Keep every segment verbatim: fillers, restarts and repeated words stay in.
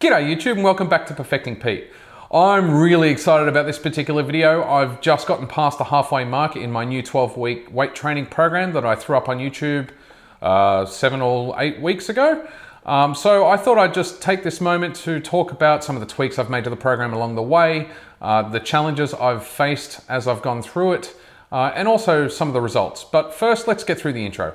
G'day YouTube and welcome back to Perfecting Pete. I'm really excited about this particular video. I've just gotten past the halfway mark in my new twelve week weight training program that I threw up on YouTube uh, seven or eight weeks ago. Um, so I thought I'd just take this moment to talk about some of the tweaks I've made to the program along the way, uh, the challenges I've faced as I've gone through it, uh, and also some of the results. But first, let's get through the intro.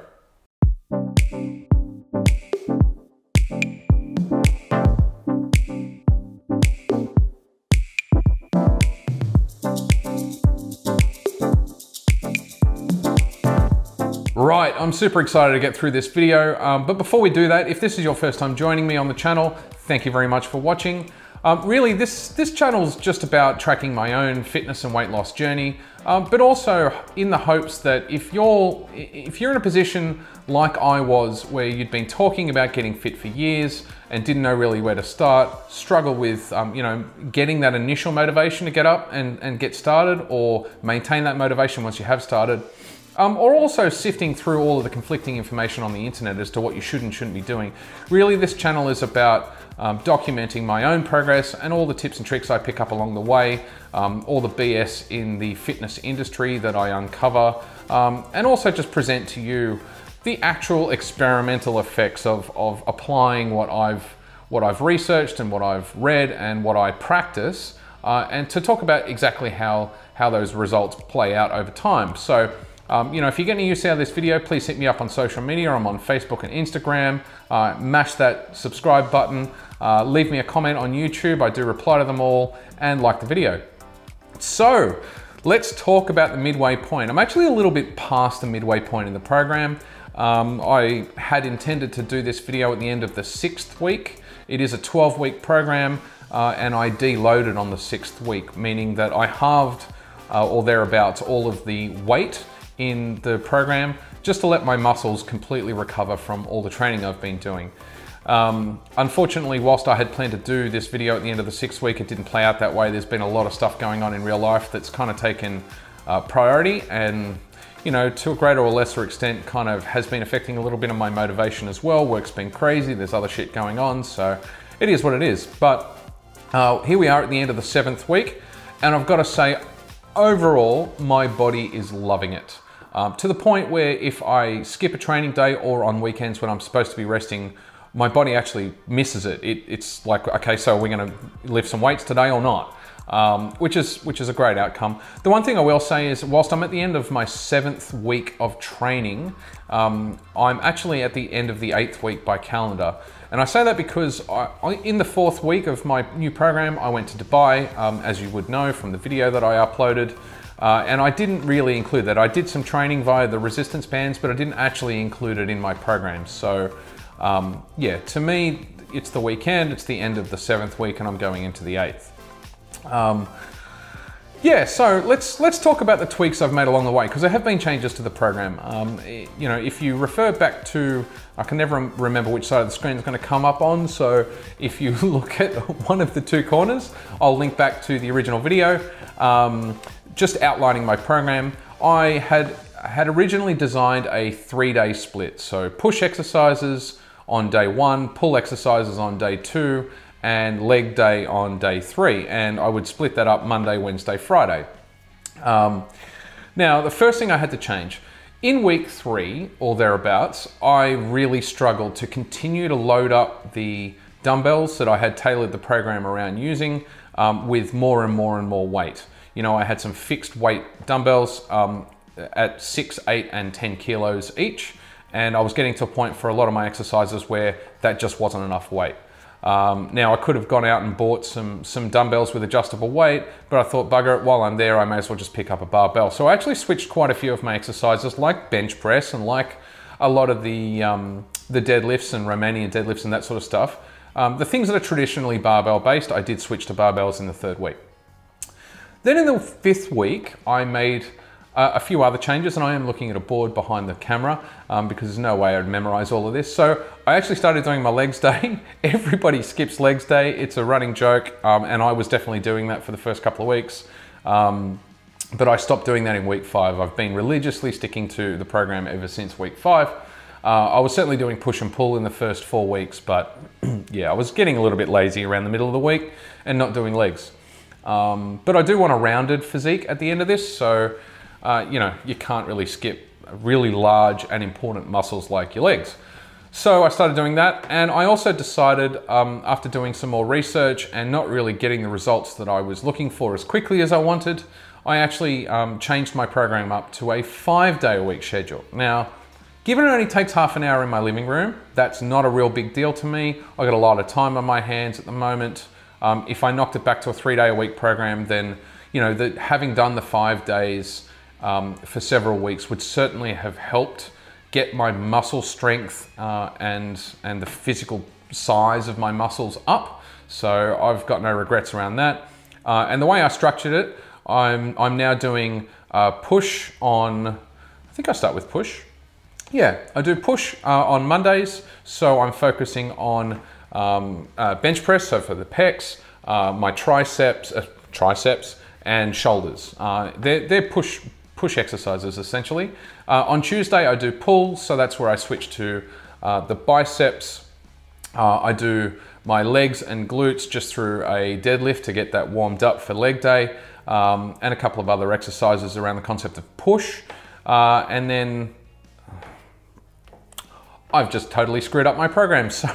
Right, I'm super excited to get through this video, um, but before we do that, if this is your first time joining me on the channel, thank you very much for watching. Um, really, this, this channel is just about tracking my own fitness and weight loss journey, um, but also in the hopes that if you're, if you're in a position like I was, where you'd been talking about getting fit for years and didn't know really where to start, struggle with um, you know, getting that initial motivation to get up and, and get started, or maintain that motivation once you have started, Um, or also sifting through all of the conflicting information on the internet as to what you should and shouldn't be doing. Really, this channel is about um, documenting my own progress and all the tips and tricks I pick up along the way, um, all the B S in the fitness industry that I uncover, um, and also just present to you the actual experimental effects of, of applying what I've, what I've researched and what I've read and what I practice, uh, and to talk about exactly how, how those results play out over time. So, Um, you know, if you're getting use out of this video, please hit me up on social media. I'm on Facebook and Instagram. Uh, mash that subscribe button. Uh, leave me a comment on YouTube. I do reply to them all, and like the video. So let's talk about the midway point. I'm actually a little bit past the midway point in the program. Um, I had intended to do this video at the end of the sixth week. It is a twelve week program, uh, and I deloaded on the sixth week, meaning that I halved uh, or thereabouts all of the weight in the program, just to let my muscles completely recover from all the training I've been doing. Um, unfortunately, whilst I had planned to do this video at the end of the sixth week, it didn't play out that way. There's been a lot of stuff going on in real life that's kind of taken uh, priority and, you know, to a greater or lesser extent, kind of has been affecting a little bit of my motivation as well. Work's been crazy, there's other shit going on, so it is what it is. But uh, here we are at the end of the seventh week, and I've got to say, overall, my body is loving it. Um, to the point where if I skip a training day or on weekends when I'm supposed to be resting, my body actually misses it. it it's like, okay, so we're gonna lift some weights today or not, um, which is which is a great outcome. The one thing I will say is, whilst I'm at the end of my seventh week of training, um, I'm actually at the end of the eighth week by calendar. And I say that because I, I, in the fourth week of my new program, I went to Dubai, um, as you would know from the video that I uploaded. Uh, and I didn't really include that. I did some training via the resistance bands, but I didn't actually include it in my program. So um, yeah, to me, it's the weekend, it's the end of the seventh week, and I'm going into the eighth. Um, yeah, so let's let's talk about the tweaks I've made along the way, because there have been changes to the program. Um, it, you know, if you refer back to, I can never remember which side of the screen it's going to come up on. So if you look at one of the two corners, I'll link back to the original video. Um, just outlining my program. I had, had originally designed a three day split. So push exercises on day one, pull exercises on day two, and leg day on day three. And I would split that up Monday, Wednesday, Friday. Um, now, the first thing I had to change, in week three or thereabouts, I really struggled to continue to load up the dumbbells that I had tailored the program around using um, with more and more and more weight. You know, I had some fixed weight dumbbells um, at six, eight, and ten kilos each. And I was getting to a point for a lot of my exercises where that just wasn't enough weight. Um, now I could have gone out and bought some, some dumbbells with adjustable weight, but I thought, bugger it, while I'm there, I may as well just pick up a barbell. So I actually switched quite a few of my exercises, like bench press and like a lot of the, um, the deadlifts and Romanian deadlifts and that sort of stuff. Um, the things that are traditionally barbell based, I did switch to barbells in the third week. Then in the fifth week, I made uh, a few other changes, and I am looking at a board behind the camera um, because there's no way I'd memorize all of this. So I actually started doing my legs day. Everybody skips legs day. It's a running joke. Um, and I was definitely doing that for the first couple of weeks. Um, but I stopped doing that in week five. I've been religiously sticking to the program ever since week five. Uh, I was certainly doing push and pull in the first four weeks, but yeah, I was getting a little bit lazy around the middle of the week and not doing legs. Um, but I do want a rounded physique at the end of this, so uh, you know, you can't really skip really large and important muscles like your legs. So I started doing that, and I also decided um, after doing some more research and not really getting the results that I was looking for as quickly as I wanted, I actually um, changed my program up to a five day a week schedule. Now, given it only takes half an hour in my living room, that's not a real big deal to me. I got a lot of time on my hands at the moment. Um, if I knocked it back to a three day a week program, then you know, the, having done the five days um, for several weeks would certainly have helped get my muscle strength uh, and, and the physical size of my muscles up. So I've got no regrets around that. Uh, and the way I structured it, I'm, I'm now doing uh, push on, I think I start with push. Yeah, I do push uh, on Mondays. So I'm focusing on um, uh, bench press, so for the pecs, uh, my triceps, uh, triceps and shoulders. Uh, they're, they're push, push exercises essentially. Uh, on Tuesday, I do pulls, so that's where I switch to uh, the biceps. Uh, I do my legs and glutes just through a deadlift to get that warmed up for leg day, um, and a couple of other exercises around the concept of push. Uh, and then I've just totally screwed up my program, so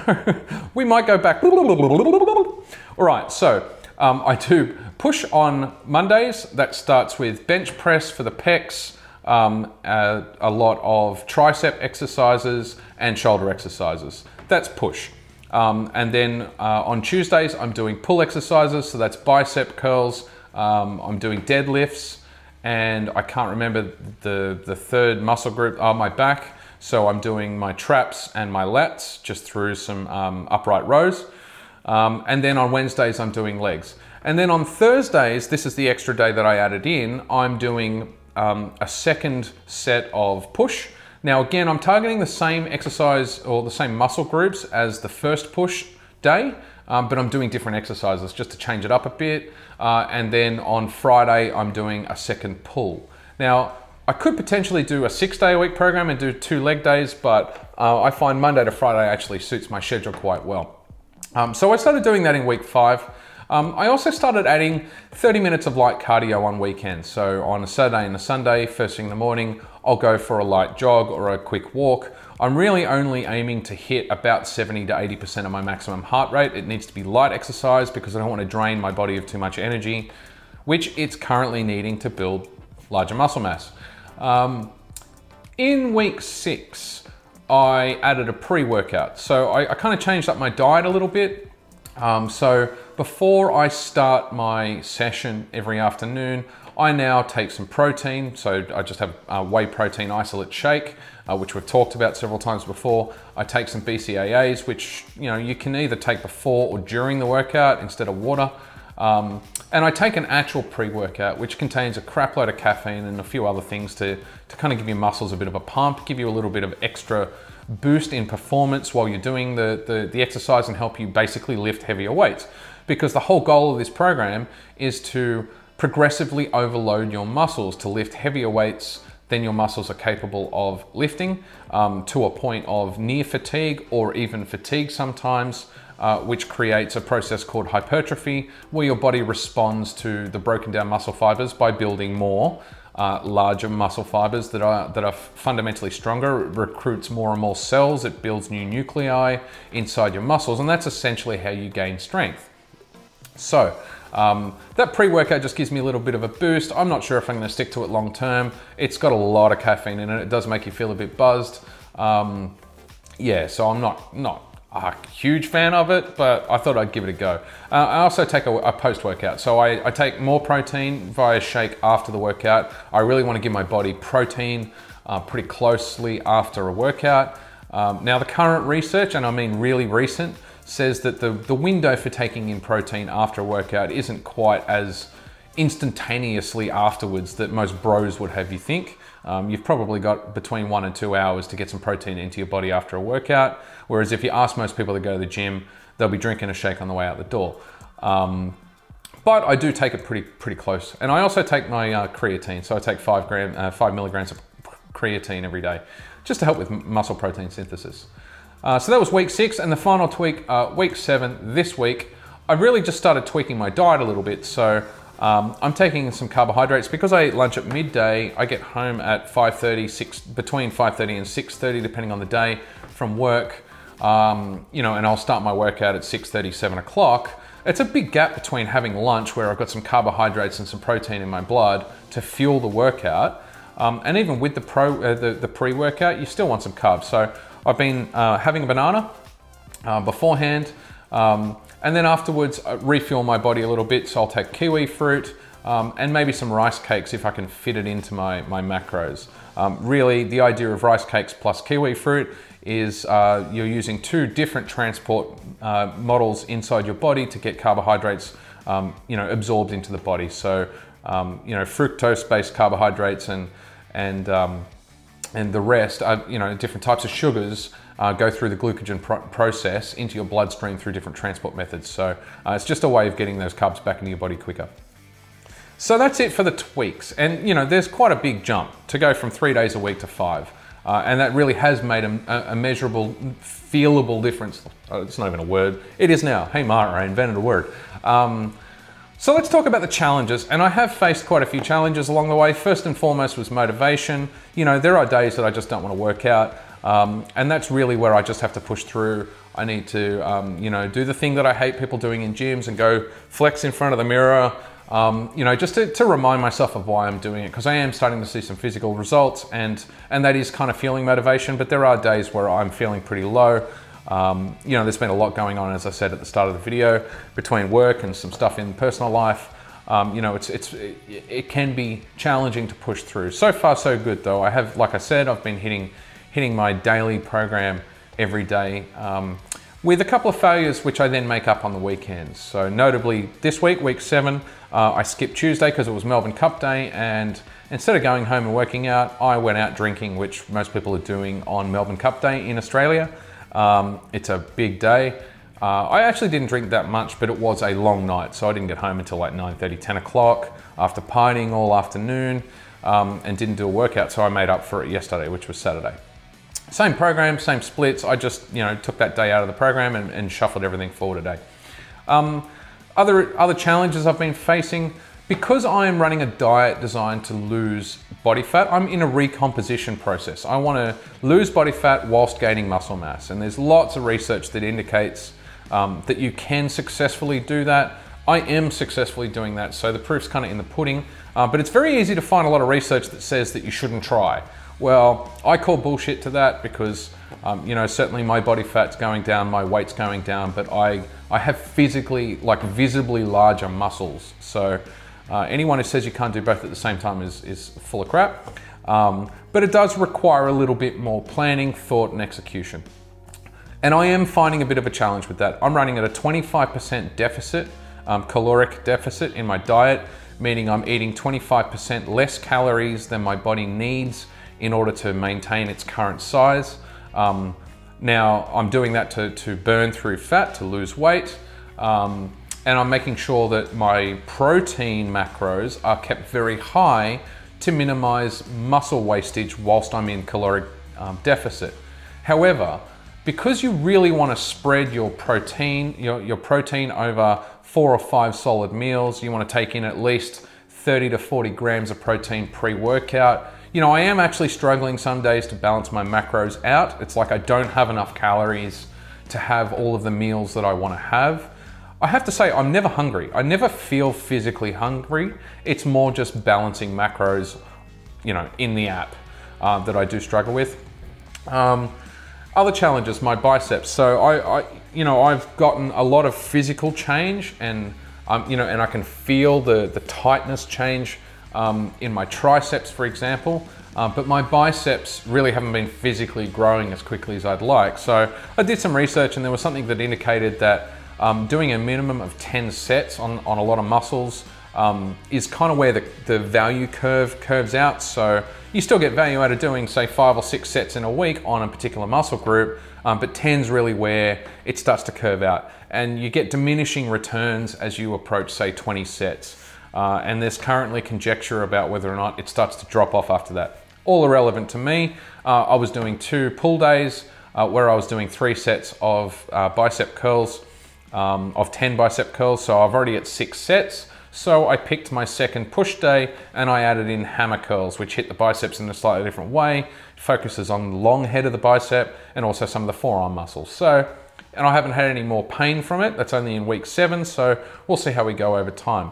we might go back. All right, so um, I do push on Mondays. That starts with bench press for the pecs, um, uh, a lot of tricep exercises and shoulder exercises. That's push. Um, and then uh, on Tuesdays, I'm doing pull exercises. So that's bicep curls. Um, I'm doing deadlifts, and I can't remember the, the third muscle group on my back. So I'm doing my traps and my lats just through some um, upright rows. Um, and then on Wednesdays, I'm doing legs. And then on Thursdays, this is the extra day that I added in, I'm doing um, a second set of push. Now again, I'm targeting the same exercise or the same muscle groups as the first push day, um, but I'm doing different exercises just to change it up a bit. Uh, and then on Friday, I'm doing a second pull. Now, I could potentially do a six day a week program and do two leg days, but uh, I find Monday to Friday actually suits my schedule quite well. Um, so I started doing that in week five. Um, I also started adding thirty minutes of light cardio on weekends. So on a Saturday and a Sunday, first thing in the morning, I'll go for a light jog or a quick walk. I'm really only aiming to hit about seventy to eighty percent of my maximum heart rate. It needs to be light exercise because I don't want to drain my body of too much energy, which it's currently needing to build larger muscle mass. Um, in week six, I added a pre-workout. So I, I kind of changed up my diet a little bit. Um, so before I start my session every afternoon, I now take some protein. So I just have a whey protein isolate shake, uh, which we've talked about several times before. I take some B C A As, which you know you can either take before or during the workout instead of water. Um, and I take an actual pre-workout, which contains a crap load of caffeine and a few other things to, to kind of give your muscles a bit of a pump, give you a little bit of extra boost in performance while you're doing the, the, the exercise and help you basically lift heavier weights. Because the whole goal of this program is to progressively overload your muscles to lift heavier weights than your muscles are capable of lifting, um, to a point of near fatigue or even fatigue sometimes, uh, which creates a process called hypertrophy, where your body responds to the broken down muscle fibers by building more Uh, larger muscle fibers that are that are fundamentally stronger. It recruits more and more cells. It builds new nuclei inside your muscles, and that's essentially how you gain strength. So um, that pre-workout just gives me a little bit of a boost. I'm not sure if I'm going to stick to it long term. It's got a lot of caffeine in it. It does make you feel a bit buzzed. Um, yeah, so I'm not not. a huge fan of it, but I thought I'd give it a go. Uh, I also take a, a post-workout. So I, I take more protein via shake after the workout. I really want to give my body protein uh, pretty closely after a workout. Um, now the current research, and I mean really recent, says that the, the window for taking in protein after a workout isn't quite as instantaneously afterwards that most bros would have you think. Um, you've probably got between one and two hours to get some protein into your body after a workout. Whereas if you ask most people to go to the gym, they'll be drinking a shake on the way out the door. Um, but I do take it pretty pretty close. And I also take my uh, creatine. So I take five, gram, uh, five milligrams of creatine every day, just to help with muscle protein synthesis. Uh, so that was week six, and the final tweak, uh, week seven this week, I really just started tweaking my diet a little bit. So um, I'm taking some carbohydrates because I eat lunch at midday. I get home at five thirty, six, between five thirty and six thirty, depending on the day, from work. Um, you know, and I'll start my workout at six thirty, seven o'clock. It's a big gap between having lunch where I've got some carbohydrates and some protein in my blood to fuel the workout. Um, and even with the, pro, uh, the, the pre-workout, you still want some carbs. So I've been uh, having a banana uh, beforehand, um, and then afterwards I refuel my body a little bit. So I'll take kiwi fruit um, and maybe some rice cakes if I can fit it into my, my macros. Um, really, the idea of rice cakes plus kiwi fruit is uh, you're using two different transport uh, models inside your body to get carbohydrates um, you know, absorbed into the body. So um, you know, fructose-based carbohydrates and, and, um, and the rest, are, you know, different types of sugars uh, go through the glucogen pro process into your bloodstream through different transport methods. So uh, it's just a way of getting those carbs back into your body quicker. So that's it for the tweaks. And you know, there's quite a big jump to go from three days a week to five. Uh, and that really has made a, a measurable, feelable difference. Oh, it's not even a word. It is now. Hey Mara, I invented a word. Um, so let's talk about the challenges. And I have faced quite a few challenges along the way. First and foremost was motivation. You know, there are days that I just don't want to work out. Um, and that's really where I just have to push through. I need to, um, you know, do the thing that I hate people doing in gyms and go flex in front of the mirror. Um, you know, just to, to remind myself of why I'm doing it, because I am starting to see some physical results, and and that is kind of fueling motivation. But there are days where I'm feeling pretty low. Um, you know, there's been a lot going on, as I said at the start of the video, between work and some stuff in personal life. Um, you know, it's it's it, it can be challenging to push through. So far, so good though. I have, like I said, I've been hitting hitting my daily program every day. Um, with a couple of failures, which I then make up on the weekends. So notably this week, week seven, uh, I skipped Tuesday because it was Melbourne Cup Day, and instead of going home and working out, I went out drinking, which most people are doing on Melbourne Cup Day in Australia. Um, it's a big day. Uh, I actually didn't drink that much, but it was a long night, so I didn't get home until like nine thirty, ten o'clock, after partying all afternoon, um, and didn't do a workout, so I made up for it yesterday, which was Saturday. Same program, same splits. I just, you know, took that day out of the program and, and shuffled everything forward today. Um, other, other challenges I've been facing, because I am running a diet designed to lose body fat, I'm in a recomposition process. I wanna lose body fat whilst gaining muscle mass. And there's lots of research that indicates um, that you can successfully do that. I am successfully doing that. So the proof's kind of in the pudding, uh, but it's very easy to find a lot of research that says that you shouldn't try. Well, I call bullshit to that because, um, you know, certainly my body fat's going down, my weight's going down, but I, I have physically, like visibly larger muscles. So uh, anyone who says you can't do both at the same time is, is full of crap. Um, but it does require a little bit more planning, thought, and execution. And I am finding a bit of a challenge with that. I'm running at a twenty-five percent deficit, um, caloric deficit in my diet, meaning I'm eating twenty-five percent less calories than my body needs in order to maintain its current size. Um, now, I'm doing that to, to burn through fat, to lose weight, um, and I'm making sure that my protein macros are kept very high to minimize muscle wastage whilst I'm in caloric um, deficit. However, because you really wanna spread your protein, your, your protein over four or five solid meals, you wanna take in at least thirty to forty grams of protein pre-workout. You know, I am actually struggling some days to balance my macros out. It's like I don't have enough calories to have all of the meals that I want to have. I have to say, I'm never hungry. I never feel physically hungry. It's more just balancing macros, you know, in the app uh, that I do struggle with. Um, other challenges, my biceps. So I, I, you know, I've gotten a lot of physical change, and um, you know, and I can feel the the tightness change Um, in my triceps, for example, uh, but my biceps really haven't been physically growing as quickly as I'd like. So I did some research, and there was something that indicated that um, doing a minimum of ten sets on, on a lot of muscles um, is kind of where the, the value curve curves out. So you still get value out of doing, say, five or six sets in a week on a particular muscle group, um, but ten's really where it starts to curve out. And you get diminishing returns as you approach, say, twenty sets. Uh, and there's currently conjecture about whether or not it starts to drop off after that. all irrelevant to me. Uh, I was doing two pull days uh, where I was doing three sets of uh, bicep curls, um, of ten bicep curls, so I've already at six sets. So I picked my second push day and I added in hammer curls, which hit the biceps in a slightly different way, focuses on the long head of the bicep and also some of the forearm muscles. So, and I haven't had any more pain from it. That's only in week seven, so we'll see how we go over time.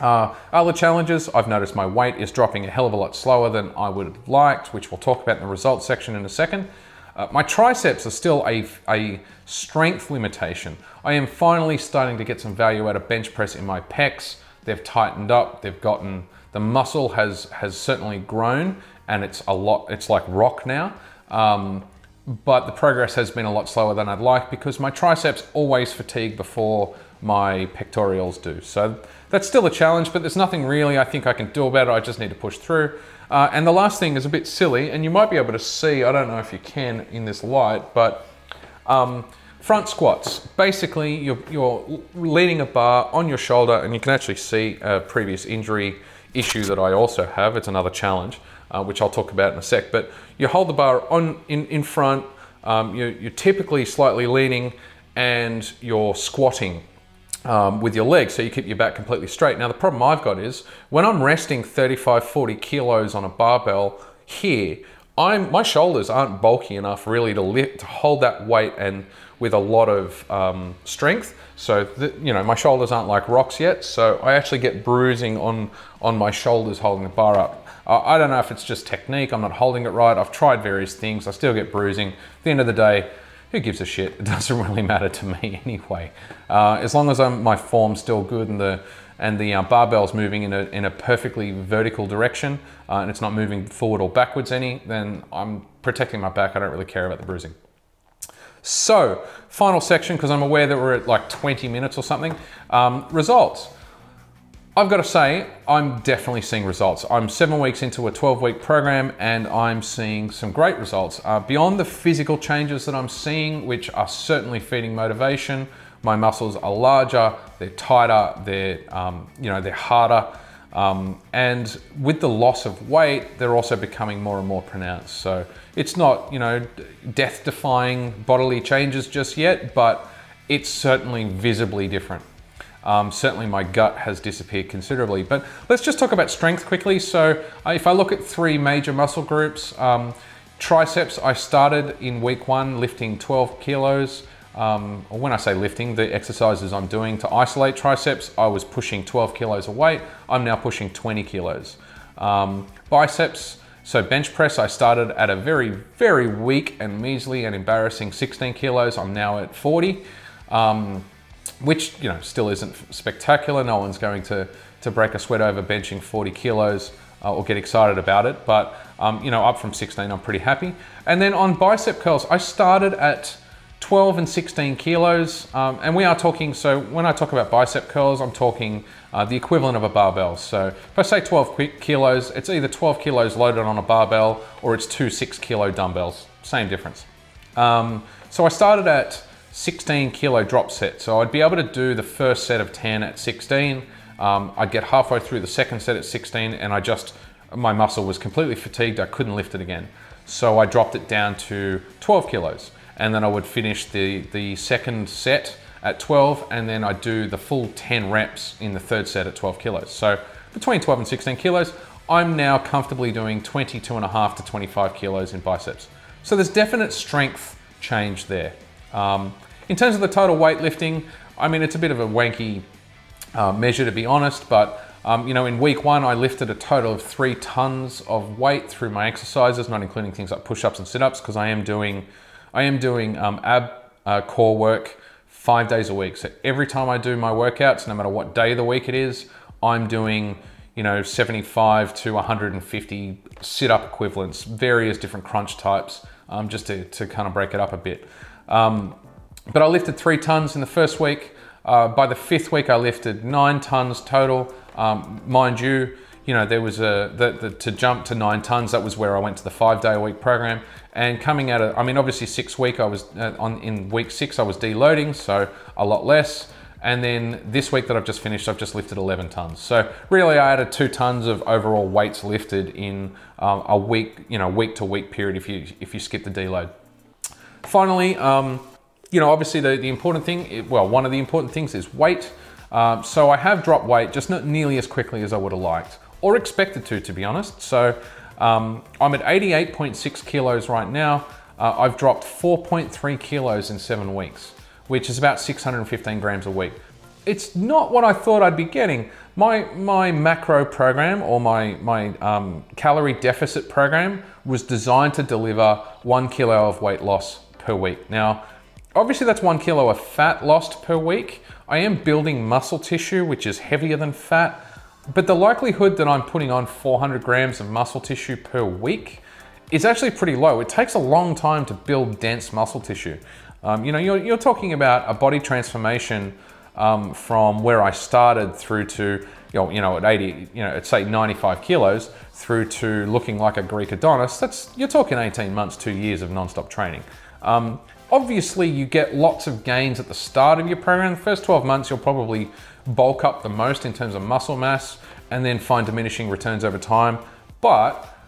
Uh, other challenges, I've noticed my weight is dropping a hell of a lot slower than I would have liked, which we'll talk about in the results section in a second. Uh, my triceps are still a, a strength limitation. I am finally starting to get some value out of bench press in my pecs. They've tightened up, they've gotten, the muscle has, has certainly grown and it's a lot, it's like rock now. Um, but the progress has been a lot slower than I'd like because my triceps always fatigue before my pectorials do. So that's still a challenge, but there's nothing really I think I can do about it. I just need to push through. Uh, and the last thing is a bit silly, and you might be able to see, I don't know if you can in this light, but um, front squats. Basically, you're, you're leaning a bar on your shoulder, and you can actually see a previous injury issue that I also have. It's another challenge, uh, which I'll talk about in a sec, but you hold the bar on in, in front, um, you, you're typically slightly leaning, and you're squatting Um, with your legs, so you keep your back completely straight. Now the problem I've got is, when I'm resting thirty-five, forty kilos on a barbell here, I'm, my shoulders aren't bulky enough really to lift, to hold that weight and with a lot of um, strength. So, the, you know, my shoulders aren't like rocks yet, so I actually get bruising on, on my shoulders holding the bar up. Uh, I don't know if it's just technique, I'm not holding it right, I've tried various things, I still get bruising. At the end of the day, who gives a shit? It doesn't really matter to me anyway. Uh, as long as I'm, my form's still good and the and the uh, barbell's moving in a in a perfectly vertical direction uh, and it's not moving forward or backwards any, then I'm protecting my back. I don't really care about the bruising. So final section, because I'm aware that we're at like twenty minutes or something. Um, results. I've got to say, I'm definitely seeing results. I'm seven weeks into a twelve week program and I'm seeing some great results. Uh, beyond the physical changes that I'm seeing, which are certainly feeding motivation, my muscles are larger, they're tighter, they're, um, you know, they're harder. Um, and with the loss of weight, they're also becoming more and more pronounced. So it's not, you know, death-defying bodily changes just yet, but it's certainly visibly different. Um, certainly my gut has disappeared considerably, but let's just talk about strength quickly. So uh, if I look at three major muscle groups, um, triceps, I started in week one lifting twelve kilos. Um, or when I say lifting, the exercises I'm doing to isolate triceps, I was pushing twelve kilos of weight. I'm now pushing twenty kilos. Um, biceps, so bench press, I started at a very, very weak and measly and embarrassing sixteen kilos. I'm now at forty. Um, which, you know, still isn't spectacular. No one's going to, to break a sweat over benching forty kilos uh, or get excited about it. But, um, you know, up from sixteen, I'm pretty happy. And then on bicep curls, I started at twelve and sixteen kilos. Um, and we are talking, so when I talk about bicep curls, I'm talking uh, the equivalent of a barbell. So if I say twelve kilos, it's either twelve kilos loaded on a barbell or it's two six kilo dumbbells, same difference. Um, so I started at sixteen kilo drop set. So I'd be able to do the first set of ten at sixteen. Um, I'd get halfway through the second set at sixteen and I just, my muscle was completely fatigued. I couldn't lift it again. So I dropped it down to twelve kilos and then I would finish the, the second set at twelve and then I'd do the full ten reps in the third set at twelve kilos. So between twelve and sixteen kilos, I'm now comfortably doing twenty-two and a half to twenty-five kilos in biceps. So there's definite strength change there. Um, in terms of the total weightlifting, I mean, it's a bit of a wanky uh, measure to be honest, but um, you know, in week one, I lifted a total of three tons of weight through my exercises, not including things like push-ups and sit-ups, because I am doing, I am doing um, ab uh, core work five days a week. So every time I do my workouts, no matter what day of the week it is, I'm doing, you know, seventy-five to one hundred fifty sit-up equivalents, various different crunch types, um, just to, to kind of break it up a bit. Um, but I lifted three tons in the first week. Uh, by the fifth week, I lifted nine tons total. Um, mind you, you know, there was a, the, the, to jump to nine tons, that was where I went to the five day a week program. And coming out of, I mean, obviously six week, I was uh, on, in week six, I was deloading, so a lot less. And then this week that I've just finished, I've just lifted eleven tons. So really I added two tons of overall weights lifted in um, a week, you know, week to week period if you, if you skip the deload. Finally, um, you know, obviously the, the important thing, well, one of the important things is weight. Um, so I have dropped weight, just not nearly as quickly as I would have liked or expected to, to be honest. So um, I'm at eighty-eight point six kilos right now. Uh, I've dropped four point three kilos in seven weeks, which is about six hundred fifteen grams a week. It's not what I thought I'd be getting. My, my macro program or my, my um, calorie deficit program was designed to deliver one kilo of weight loss per week. Now, obviously that's one kilo of fat lost per week. I am building muscle tissue, which is heavier than fat, but the likelihood that I'm putting on four hundred grams of muscle tissue per week is actually pretty low. It takes a long time to build dense muscle tissue. Um, you know, you're, you're talking about a body transformation um, from where I started through to, you know, you know, at eighty, you know, at say ninety-five kilos through to looking like a Greek Adonis. That's, you're talking eighteen months, two years of nonstop training. Um, Obviously, you get lots of gains at the start of your program. The first twelve months, you'll probably bulk up the most in terms of muscle mass and then find diminishing returns over time. But,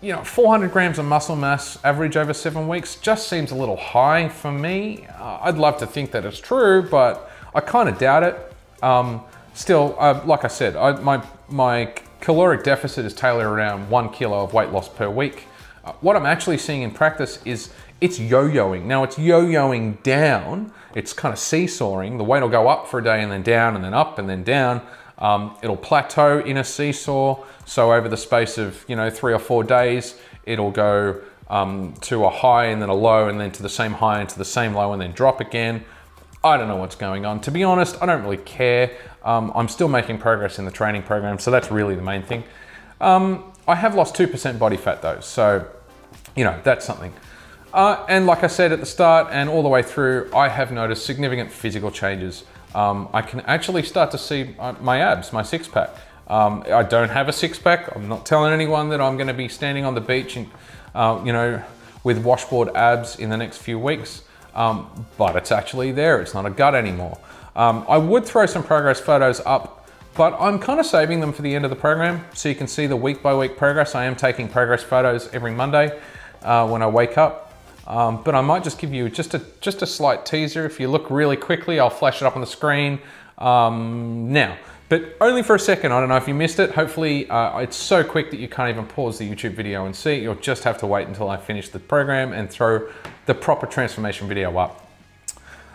you know, four hundred grams of muscle mass average over seven weeks just seems a little high for me. Uh, I'd love to think that it's true, but I kind of doubt it. Um, still, uh, like I said, I, my, my caloric deficit is tailored around one kilo of weight loss per week. Uh, what I'm actually seeing in practice is it's yo-yoing. Now it's yo-yoing down. It's kind of seesawing. The weight will go up for a day and then down and then up and then down. Um, it'll plateau in a seesaw. So over the space of, you know, three or four days, it'll go um, to a high and then a low and then to the same high and to the same low and then drop again. I don't know what's going on. To be honest, I don't really care. Um, I'm still making progress in the training program. So that's really the main thing. Um, I have lost two percent body fat though. So, you know, that's something. Uh, and like I said at the start and all the way through, I have noticed significant physical changes. Um, I can actually start to see my abs, my six pack. Um, I don't have a six pack. I'm not telling anyone that I'm gonna be standing on the beach and, uh, you know, with washboard abs in the next few weeks, um, but it's actually there. It's not a gut anymore. Um, I would throw some progress photos up, but I'm kind of saving them for the end of the program. So you can see the week by week progress. I am taking progress photos every Monday uh, when I wake up. Um, but I might just give you just a just a slight teaser. If you look really quickly, I'll flash it up on the screen um, now, but only for a second. I don't know if you missed it. Hopefully uh, it's so quick that you can't even pause the YouTube video and see it. You'll just have to wait until I finish the program and throw the proper transformation video up.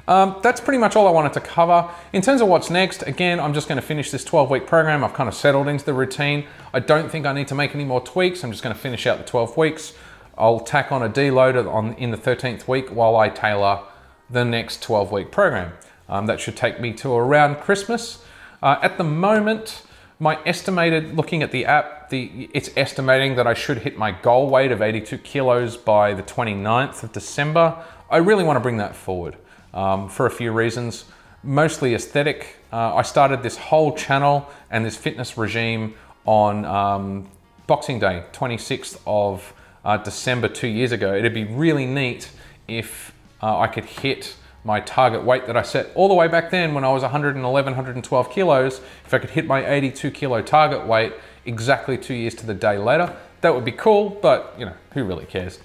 Um, that's pretty much all I wanted to cover. In terms of what's next, again, I'm just gonna finish this twelve week program. I've kind of settled into the routine. I don't think I need to make any more tweaks. I'm just gonna finish out the twelve weeks. I'll tack on a deload on, in the thirteenth week while I tailor the next twelve week program. Um, that should take me to around Christmas. Uh, at the moment, my estimated, looking at the app, the, it's estimating that I should hit my goal weight of eighty-two kilos by the twenty-ninth of December. I really want to bring that forward um, for a few reasons, mostly aesthetic. Uh, I started this whole channel and this fitness regime on um, Boxing Day, twenty-sixth of Uh, December two years ago. It'd be really neat if uh, I could hit my target weight that I set all the way back then when I was one hundred eleven, one hundred twelve kilos. If I could hit my eighty-two kilo target weight exactly two years to the day later, that would be cool, but you know, who really cares?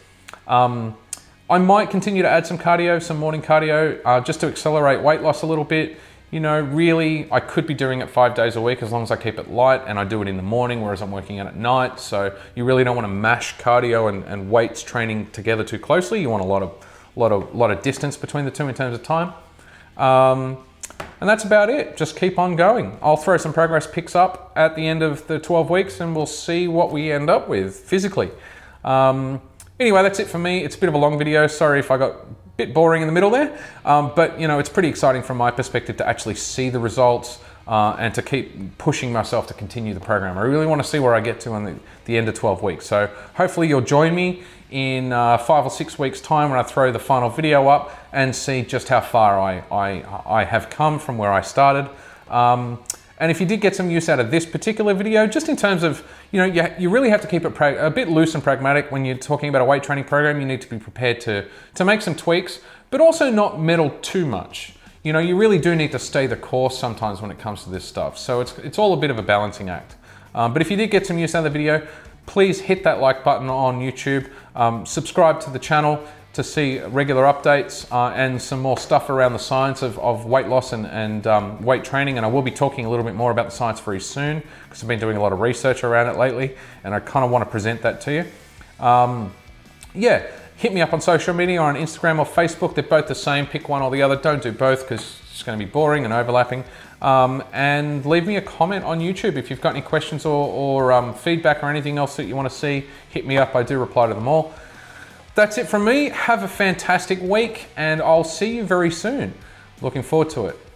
Um, I might continue to add some cardio, some morning cardio, uh, just to accelerate weight loss a little bit. You know, really, I could be doing it five days a week as long as I keep it light and I do it in the morning, whereas I'm working out at night. So you really don't want to mash cardio and, and weights training together too closely. You want a lot of, lot of, lot of distance between the two in terms of time. Um, and that's about it. Just keep on going. I'll throw some progress pics up at the end of the twelve weeks and we'll see what we end up with physically. Um, anyway, that's it for me. It's a bit of a long video. Sorry if I got bit boring in the middle there, um, but you know, it's pretty exciting from my perspective to actually see the results uh, and to keep pushing myself to continue the program. I really want to see where I get to on the, the end of twelve weeks. So hopefully you'll join me in uh, five or six weeks time when I throw the final video up and see just how far I, I, I have come from where I started. Um, and if you did get some use out of this particular video, just in terms of, you know, you, you really have to keep it a bit loose and pragmatic when you're talking about a weight training program. You need to be prepared to, to make some tweaks, but also not meddle too much. you know, you really do need to stay the course sometimes when it comes to this stuff. So it's, it's all a bit of a balancing act. Um, but if you did get some use out of the video, please hit that like button on YouTube, um, subscribe to the channel to see regular updates uh, and some more stuff around the science of, of weight loss and, and um, weight training. And I will be talking a little bit more about the science very soon because I've been doing a lot of research around it lately and I kind of want to present that to you. Um, yeah, hit me up on social media or on Instagram or Facebook. They're both the same, pick one or the other. Don't do both because it's going to be boring and overlapping. Um, and leave me a comment on YouTube if you've got any questions or, or um, feedback or anything else that you want to see, hit me up, I do reply to them all. That's it from me. Have a fantastic week and I'll see you very soon. Looking forward to it.